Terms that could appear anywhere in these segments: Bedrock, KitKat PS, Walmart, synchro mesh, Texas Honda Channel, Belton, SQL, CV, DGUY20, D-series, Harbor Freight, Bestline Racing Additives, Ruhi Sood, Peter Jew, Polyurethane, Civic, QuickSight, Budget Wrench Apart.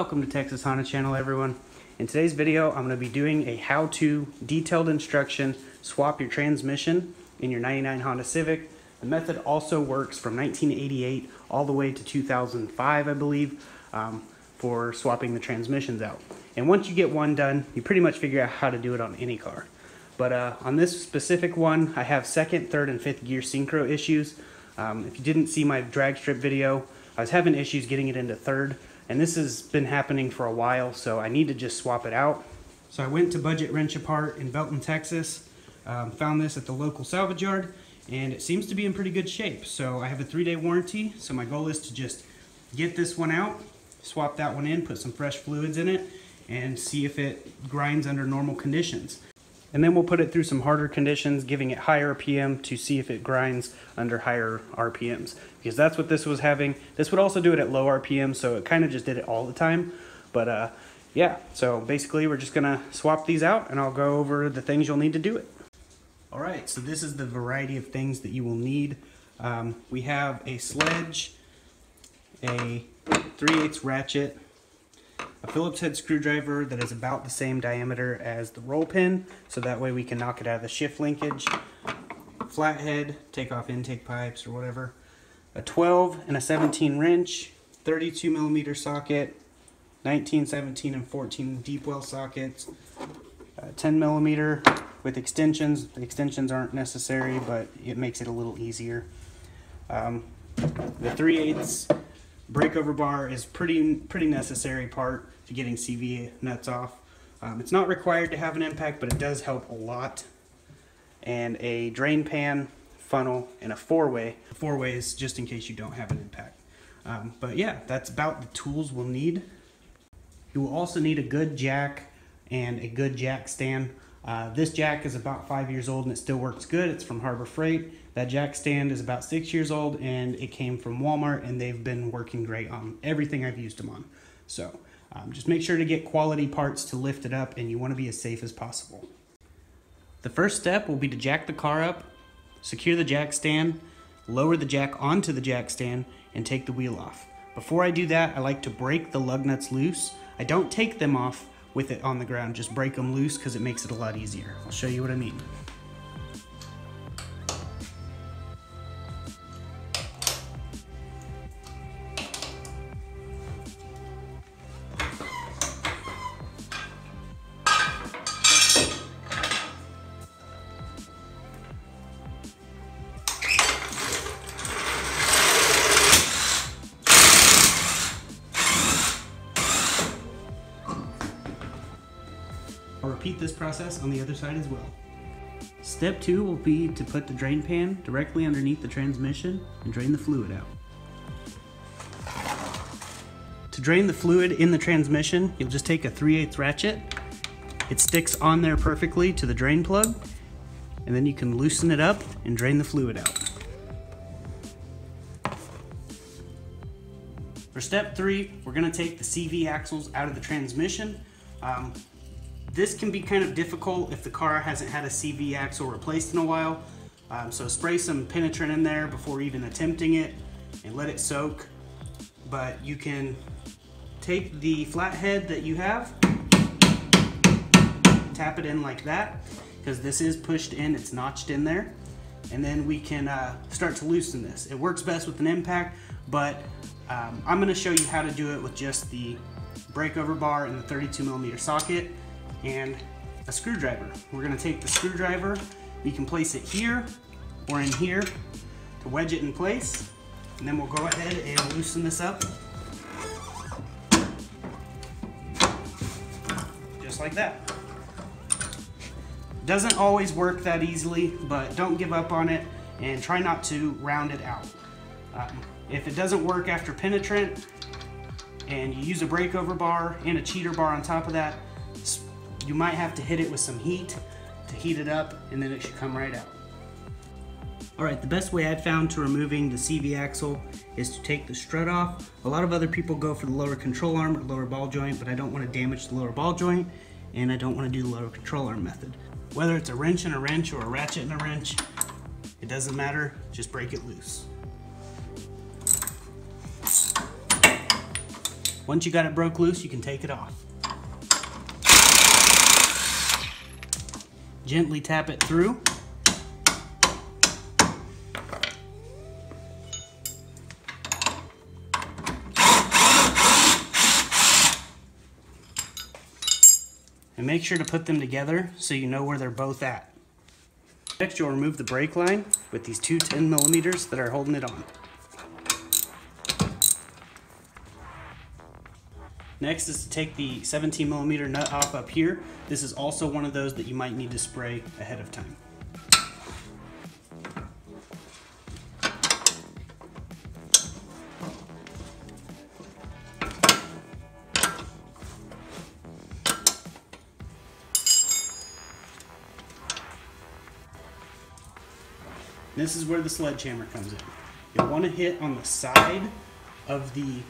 Welcome to Texas Honda Channel, everyone. In today's video, I'm going to be doing a how-to detailed instruction, swap your transmission in your 99 Honda Civic. The method also works from 1988 all the way to 2005, I believe, for swapping the transmissions out. And once you get one done, you pretty much figure out how to do it on any car. But on this specific one, I have second, third, and fifth gear synchro issues. If you didn't see my drag strip video, I was having issues getting it into third, and this has been happening for a while, so I need to just swap it out. So I went to Budget Wrench Apart in Belton, Texas, found this at the local salvage yard, and it seems to be in pretty good shape. So I have a 3-day warranty, so my goal is to just get this one out, swap that one in, put some fresh fluids in it, and see if it grinds under normal conditions. And then we'll put it through some harder conditions, giving it higher RPM to see if it grinds under higher RPMs, because that's what this was having. This would also do it at low RPM, so it kind of just did it all the time. But yeah, so basically we're just gonna swap these out and I'll go over the things you'll need to do it. All right, so this is the variety of things that you will need. We have a sledge, a 3/8 ratchet, a Phillips head screwdriver that is about the same diameter as the roll pin, so that way we can knock it out of the shift linkage, flathead, take off intake pipes or whatever, a 12 and a 17 wrench, 32 millimeter socket, 19, 17, and 14 deep well sockets, 10 millimeter with extensions. The extensions aren't necessary, but it makes it a little easier. The 3/8 breakover bar is pretty necessary part to getting CV nuts off. It's not required to have an impact, but it does help a lot. And a drain pan, funnel, and a four-way. Four-way is just in case you don't have an impact. But yeah, that's about the tools we'll need. You will also need a good jack and a good jack stand. This jack is about 5 years old and it still works good. It's from Harbor Freight. That jack stand is about 6 years old and it came from Walmart, and they've been working great on everything I've used them on. So just make sure to get quality parts to lift it up, and you want to be as safe as possible. The first step will be to jack the car up, secure the jack stand, lower the jack onto the jack stand, and take the wheel off. Before I do that, I like to break the lug nuts loose. I don't take them off with it on the ground, just break them loose because it makes it a lot easier. I'll show you what I mean. Repeat this process on the other side as well. Step 2 will be to put the drain pan directly underneath the transmission and drain the fluid out. To drain the fluid in the transmission, you'll just take a 3/8 ratchet. It sticks on there perfectly to the drain plug, and then you can loosen it up and drain the fluid out. For step 3, we're going to take the CV axles out of the transmission. This can be kind of difficult if the car hasn't had a CV axle replaced in a while. So spray some penetrant in there before even attempting it and let it soak. But you can take the flathead that you have, tap it in like that, because this is pushed in, it's notched in there. And then we can start to loosen this. It works best with an impact, but I'm going to show you how to do it with just the breakover bar and the 32 millimeter socket and a screwdriver. We're going to take the screwdriver. We can place it here or in here to wedge it in place, and then we'll go ahead and loosen this up just like that. Doesn't always work that easily, but don't give up on it and try not to round it out. If it doesn't work after penetrant and you use a breakover bar and a cheater bar on top of that, you might have to hit it with some heat to heat it up, and then it should come right out. All right, the best way I've found to removing the CV axle is to take the strut off. A lot of other people go for the lower control arm or lower ball joint, but I don't want to damage the lower ball joint, and I don't want to do the lower control arm method. Whether it's a wrench and a wrench or a ratchet and a wrench, it doesn't matter, just break it loose. Once you got it broke loose, you can take it off. Gently tap it through. And make sure to put them together so you know where they're both at. Next, you'll remove the brake line with these two 10 millimeters that are holding it on. Next is to take the 17 millimeter nut off up here. This is also one of those that you might need to spray ahead of time. This is where the sledgehammer comes in. You'll want to hit on the side of the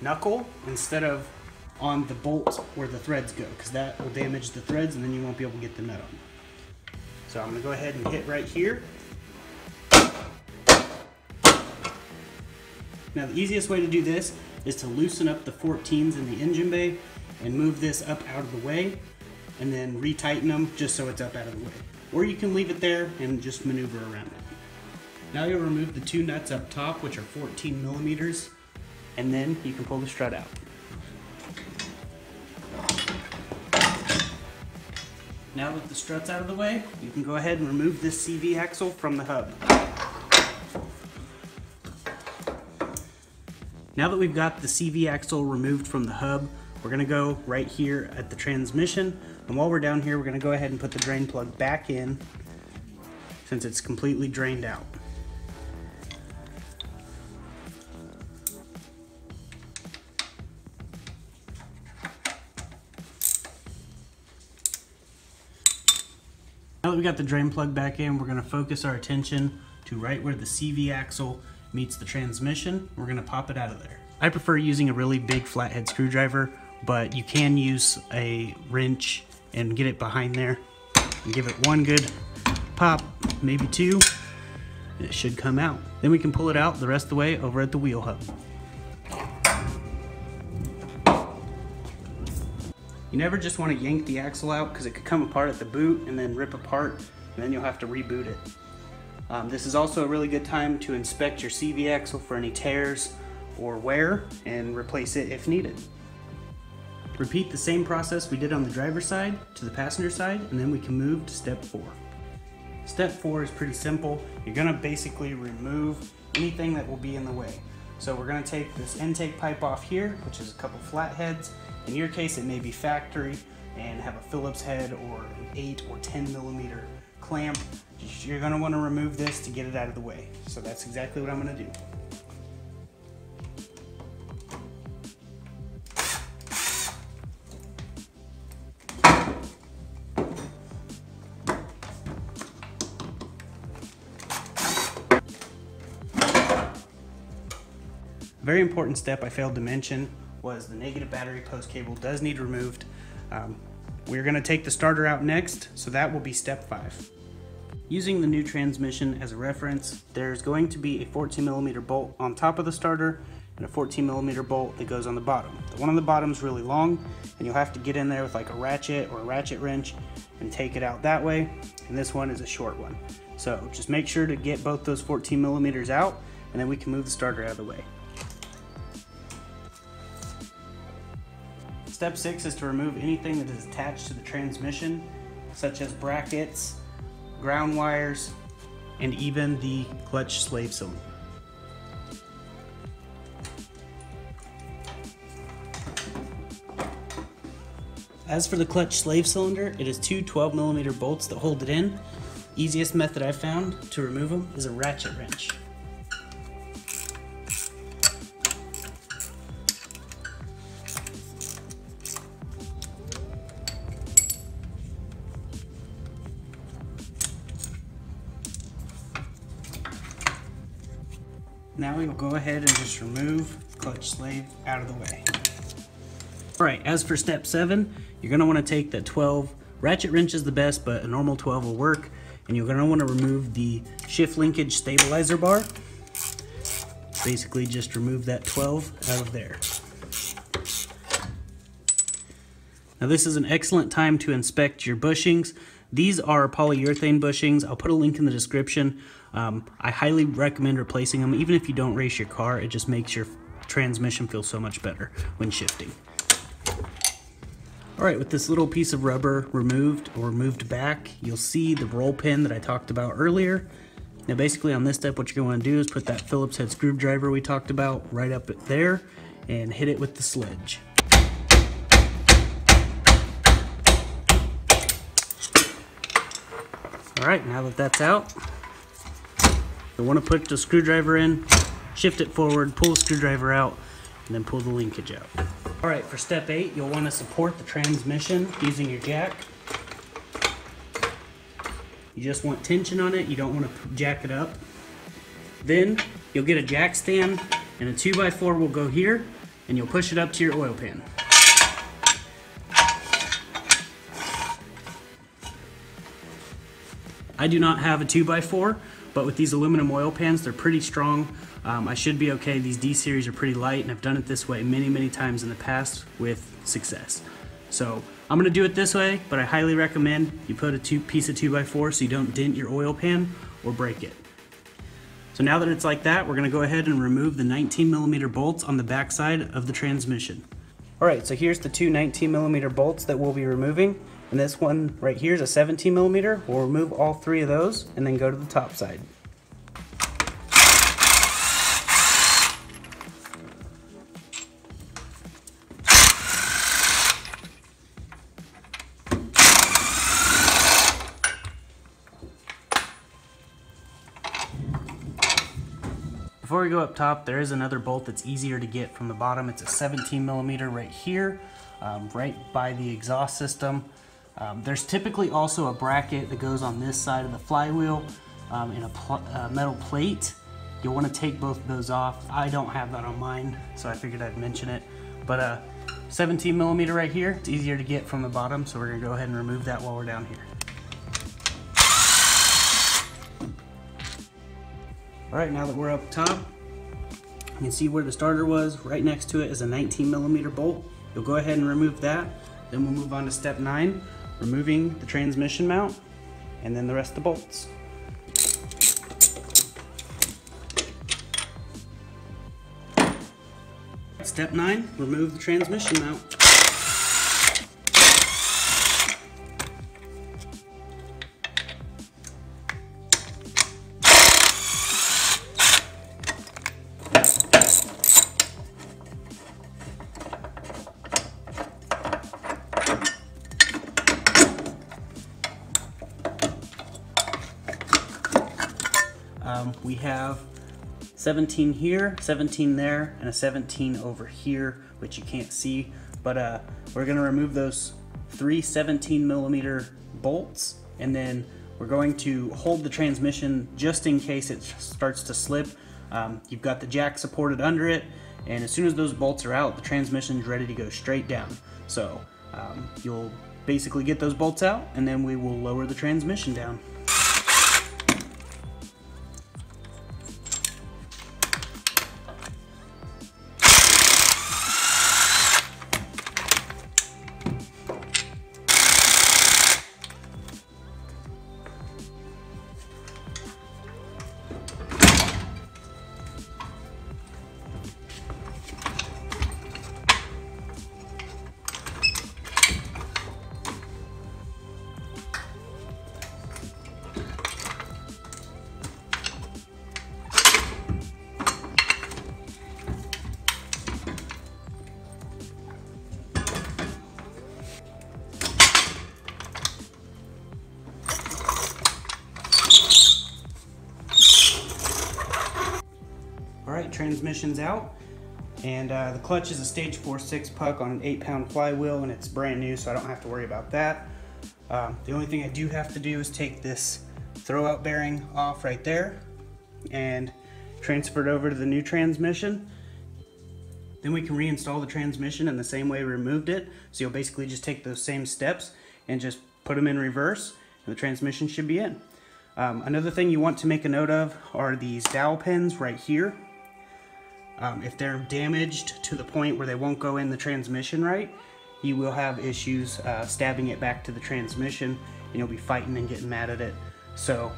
knuckle instead of on the bolt where the threads go, because that will damage the threads and then you won't be able to get the nut on. So I'm going to go ahead and hit right here. Now the easiest way to do this is to loosen up the 14s in the engine bay and move this up out of the way and then retighten them just so it's up out of the way. Or you can leave it there and just maneuver around it. Now you'll remove the two nuts up top, which are 14 millimeters, and then you can pull the strut out. Now that the strut's out of the way, you can go ahead and remove this CV axle from the hub. Now that we've got the CV axle removed from the hub, we're going to go right here at the transmission, and while we're down here, we're going to go ahead and put the drain plug back in since it's completely drained out. Now that we got the drain plug back in, we're going to focus our attention to right where the CV axle meets the transmission. We're going to pop it out of there. I prefer using a really big flathead screwdriver, but you can use a wrench and get it behind there and give it one good pop, maybe two, and it should come out. Then we can pull it out the rest of the way over at the wheel hub. You never just want to yank the axle out because it could come apart at the boot and then rip apart, and then you'll have to reboot it. This is also a really good time to inspect your CV axle for any tears or wear and replace it if needed. Repeat the same process we did on the driver's side to the passenger side, and then we can move to step 4. Step 4 is pretty simple. You're going to basically remove anything that will be in the way. So we're going to take this intake pipe off here, which is a couple flatheads. In your case, it may be factory and have a Phillips head or an 8 or 10 millimeter clamp. You're going to want to remove this to get it out of the way. So that's exactly what I'm going to do. A very important step I failed to mention was the negative battery post cable does need removed. We're going to take the starter out next, so that will be step 5. Using the new transmission as a reference, there's going to be a 14 millimeter bolt on top of the starter and a 14 millimeter bolt that goes on the bottom. The one on the bottom is really long, and you'll have to get in there with like a ratchet or a ratchet wrench and take it out that way, and this one is a short one. So just make sure to get both those 14 millimeters out, and then we can move the starter out of the way. Step 6 is to remove anything that is attached to the transmission, such as brackets, ground wires, and even the clutch slave cylinder. As for the clutch slave cylinder, it is two 12 millimeter bolts that hold it in. Easiest method I've found to remove them is a ratchet wrench. Now we will go ahead and just remove clutch slave out of the way. All right, as for step 7, you're gonna wanna take the 12, ratchet wrench is the best, but a normal 12 will work, and you're gonna wanna remove the shift linkage stabilizer bar. Basically just remove that 12 out of there. Now this is an excellent time to inspect your bushings. These are polyurethane bushings. I'll put a link in the description. I highly recommend replacing them. Even if you don't race your car, it just makes your transmission feel so much better when shifting. All right, with this little piece of rubber removed or moved back, you'll see the roll pin that I talked about earlier. Now basically on this step, what you're going to do is put that Phillips head screwdriver we talked about right up there and hit it with the sledge. All right, now that that's out, you'll want to put the screwdriver in, shift it forward, pull the screwdriver out, and then pull the linkage out. All right, for step 8, you'll want to support the transmission using your jack. You just want tension on it. You don't want to jack it up. Then you'll get a jack stand, and a 2x4 will go here, and you'll push it up to your oil pan. I do not have a 2x4, but with these aluminum oil pans, they're pretty strong. I should be okay. These D-series are pretty light, and I've done it this way many, many times in the past with success. So I'm gonna do it this way, but I highly recommend you put a piece of 2x4 so you don't dent your oil pan or break it. So now that it's like that, we're gonna go ahead and remove the 19mm bolts on the back side of the transmission. All right, so here's the two 19mm bolts that we'll be removing. And this one right here is a 17mm. We'll remove all three of those and then go to the top side. Before we go up top, there is another bolt that's easier to get from the bottom. It's a 17mm right here, right by the exhaust system. There's typically also a bracket that goes on this side of the flywheel in a metal plate. You'll want to take both of those off. I don't have that on mine, so I figured I'd mention it. But 17mm right here, it's easier to get from the bottom, so we're going to go ahead and remove that while we're down here. All right, now that we're up top, you can see where the starter was. Right next to it is a 19mm bolt. You'll go ahead and remove that. Then we'll move on to step 9. Removing the transmission mount and then the rest of the bolts. Step 9, remove the transmission mount. We have 17 here, 17 there, and a 17 over here, which you can't see. But we're going to remove those three 17mm bolts, and then we're going to hold the transmission just in case it starts to slip. You've got the jack supported under it, and as soon as those bolts are out, the transmission's ready to go straight down. So you'll basically get those bolts out, and then we will lower the transmission down. Transmission's out, and the clutch is a stage 4/6 puck on an 8-pound flywheel, and it's brand new, so I don't have to worry about that. The only thing I do have to do is take this throwout bearing off right there and transfer it over to the new transmission. Then we can reinstall the transmission in the same way we removed it. So you'll basically just take those same steps and just put them in reverse, and the transmission should be in. Another thing you want to make a note of are these dowel pins right here. If they're damaged to the point where they won't go in the transmission right, you will have issues stabbing it back to the transmission, and you'll be fighting and getting mad at it. So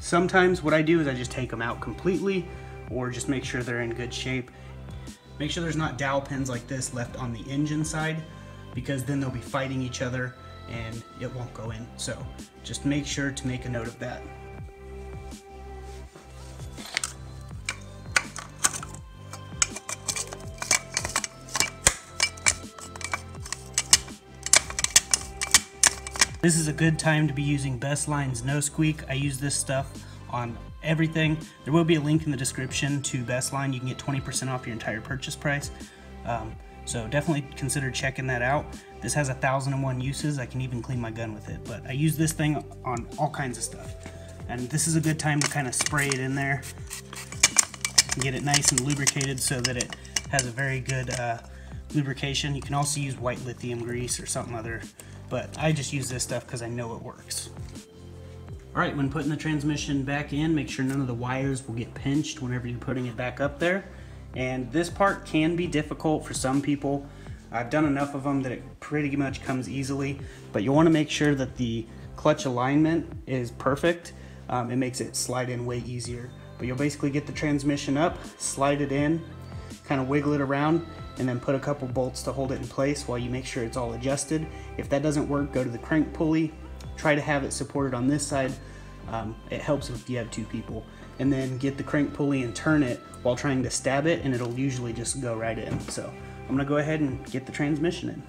sometimes what I do is I just take them out completely, or just make sure they're in good shape. Make sure there's not dowel pins like this left on the engine side, because then they'll be fighting each other and it won't go in. So just make sure to make a note of that. This is a good time to be using Bestline's No Squeak. I use this stuff on everything. There will be a link in the description to Bestline. You can get 20% off your entire purchase price. So definitely consider checking that out. This has 1,001 uses. I can even clean my gun with it, but I use this thing on all kinds of stuff. And this is a good time to kind of spray it in there and get it nice and lubricated so that it has a very good lubrication. You can also use white lithium grease or something other, but I just use this stuff because I know it works. All right, when putting the transmission back in, make sure none of the wires will get pinched whenever you're putting it back up there. And this part can be difficult for some people. I've done enough of them that it pretty much comes easily, but you'll wanna make sure that the clutch alignment is perfect. It makes it slide in way easier. But you'll basically get the transmission up, slide it in, kind of wiggle it around, and then put a couple bolts to hold it in place while you make sure it's all adjusted. If that doesn't work, go to the crank pulley, try to have it supported on this side. It helps if you have two people. And then get the crank pulley and turn it while trying to stab it, and it'll usually just go right in. So I'm gonna go ahead and get the transmission in.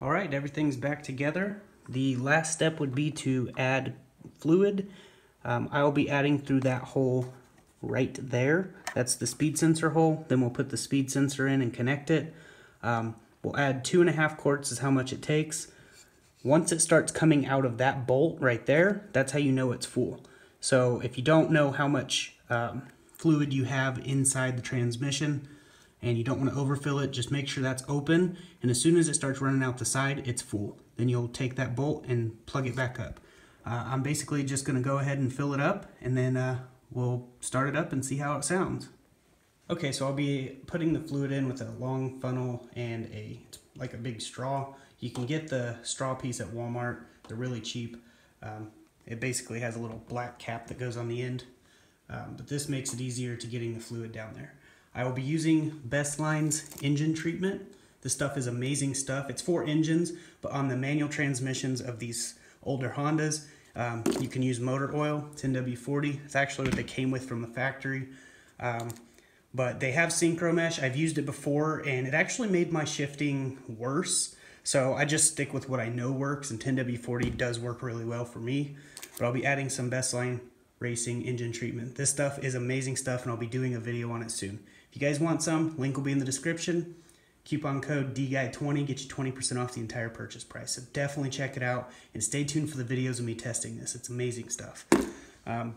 All right, everything's back together. The last step would be to add fluid. I'll be adding through that hole right there. That's the speed sensor hole. Then we'll put the speed sensor in and connect it. We'll add 2.5 quarts is how much it takes. Once it starts coming out of that bolt right there, that's how you know it's full. So if you don't know how much fluid you have inside the transmission, and you don't want to overfill it, just make sure that's open, and as soon as it starts running out the side, it's full. Then you'll take that bolt and plug it back up. I'm basically just going to go ahead and fill it up, and then we'll start it up and see how it sounds. Okay, so I'll be putting the fluid in with a long funnel and like a big straw. You can get the straw piece at Walmart. They're really cheap. It basically has a little black cap that goes on the end, but this makes it easier to getting the fluid down there. I will be using Bestline's engine treatment. This stuff is amazing stuff. It's for engines, but on the manual transmissions of these older Hondas, you can use motor oil, 10W40. It's actually what they came with from the factory. But they have synchro mesh. I've used it before, and it actually made my shifting worse. So I just stick with what I know works, and 10W40 does work really well for me. But I'll be adding some Bestline Racing engine treatment. This stuff is amazing stuff, and I'll be doing a video on it soon. If you guys want some, link will be in the description. Coupon code DGUY20 gets you 20% off the entire purchase price. So definitely check it out, and stay tuned for the videos of me testing this. It's amazing stuff.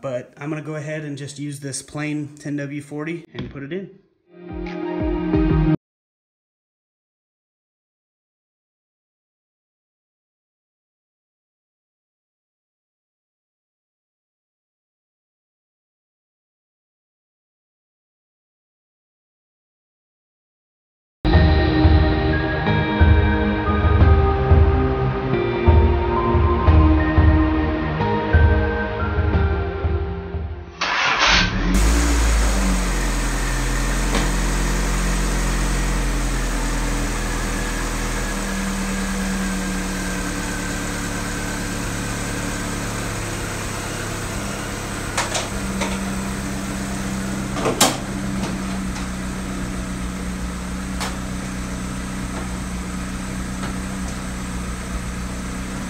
But I'm going to go ahead and just use this plain 10W40 and put it in.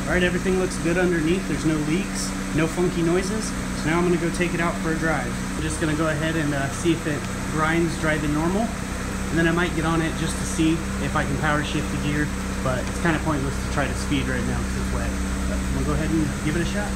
Alright, everything looks good underneath. There's no leaks, no funky noises. So now I'm going to go take it out for a drive. I'm just going to go ahead and see if it grinds dry than normal. And then I might get on it just to see if I can power shift the gear. But it's kind of pointless to try to speed right now because it's wet. But I'm going to go ahead and give it a shot.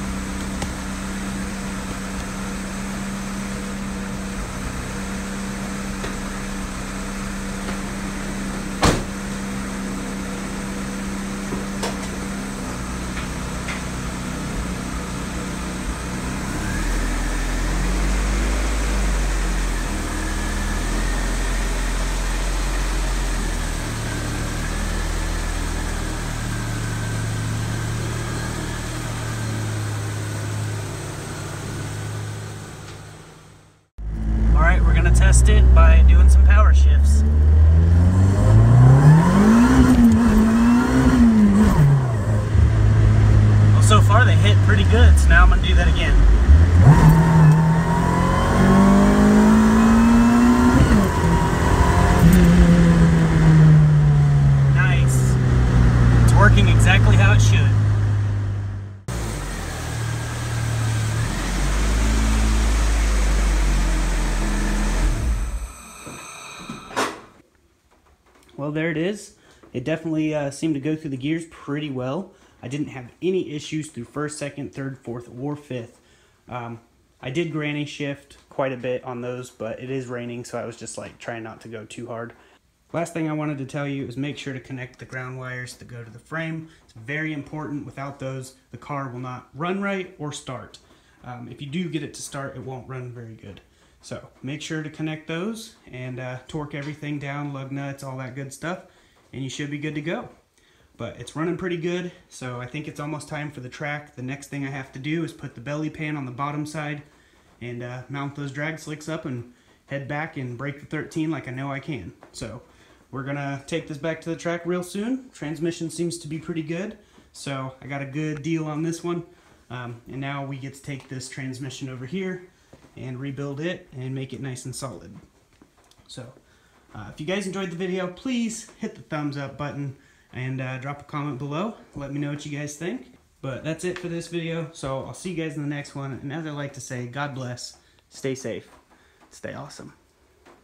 Test it by doing some power shifts. Well, so far they hit pretty good, so now I'm going to do that again. Nice. It's working exactly how it should. Well, there it is. It definitely seemed to go through the gears pretty well. I didn't have any issues through first, second, third, fourth, or fifth. I did granny shift quite a bit on those, but it is raining, so I was just like trying not to go too hard. Last thing I wanted to tell you is make sure to connect the ground wires that go to the frame. It's very important. Without those, the car will not run right or start. If you do get it to start, it won't run very good. So make sure to connect those and torque everything down, lug nuts, all that good stuff, and you should be good to go. But it's running pretty good, so I think it's almost time for the track. The next thing I have to do is put the belly pan on the bottom side and mount those drag slicks up and head back and break the 13 like I know I can. So we're gonna take this back to the track real soon. Transmission seems to be pretty good, so I got a good deal on this one. And now we get to take this transmission over here and rebuild it and make it nice and solid. So if you guys enjoyed the video, please hit the thumbs up button and drop a comment below. Let me know what you guys think. But that's it for this video, so I'll see you guys in the next one. And as I like to say, God bless, stay safe, stay awesome.